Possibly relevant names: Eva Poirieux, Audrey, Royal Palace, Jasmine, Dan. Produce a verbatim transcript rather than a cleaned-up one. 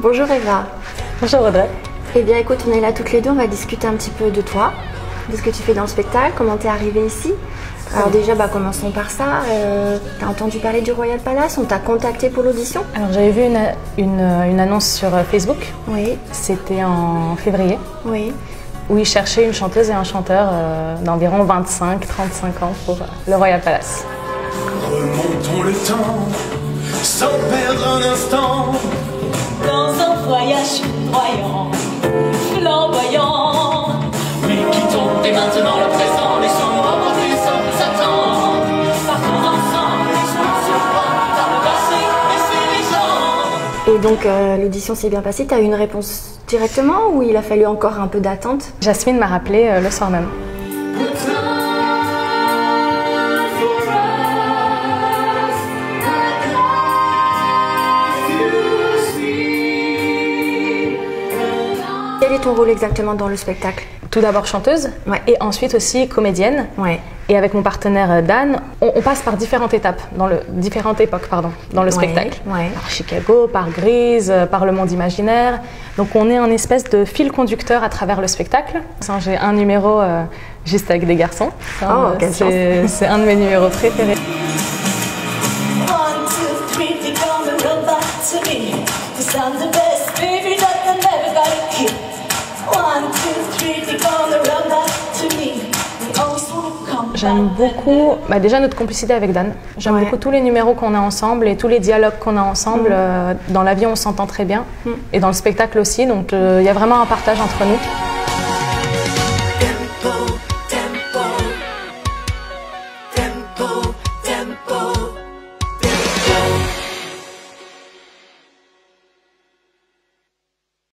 Bonjour Eva. Bonjour Audrey. Eh bien écoute, on est là toutes les deux, on va discuter un petit peu de toi, de ce que tu fais dans le spectacle, comment t'es arrivée ici. Alors déjà, bah, commençons par ça. Euh, t'as entendu parler du Royal Palace? On t'a contacté pour l'audition? Alors j'avais vu une, une, une annonce sur Facebook. Oui. C'était en février. Oui. Où ils cherchaient une chanteuse et un chanteur euh, d'environ vingt-cinq à trente-cinq ans pour euh, le Royal Palace. Remontons le temps, sans perdre un instant, dans un voyage foudroyant, flamboyant. Mais quittons dès maintenant le présent, laissons-nous embrasser sans plus attendre. Partons ensemble, laissons-nous surprendre par le passé, laissez les gens. Et donc euh, l'audition s'est bien passée, t'as eu une réponse directement ou il a fallu encore un peu d'attente? Jasmine m'a rappelé euh, le soir même. Quel est ton rôle exactement dans le spectacle? Tout d'abord chanteuse, ouais. Et ensuite aussi comédienne. Ouais. Et avec mon partenaire Dan, on, on passe par différentes étapes, dans le, différentes époques pardon, dans le ouais. spectacle. Ouais. Par Chicago, par Grise, par le monde imaginaire. Donc on est un espèce de fil conducteur à travers le spectacle. J'ai un numéro euh, juste avec des garçons. Oh, euh, quelle chance. C'est un de mes numéros préférés. J'aime beaucoup bah déjà notre complicité avec Dan. J'aime ouais. beaucoup tous les numéros qu'on a ensemble et tous les dialogues qu'on a ensemble. Mmh. Dans la vie, on s'entend très bien. Mmh. Et dans le spectacle aussi. Donc, il euh, y a vraiment un partage entre nous.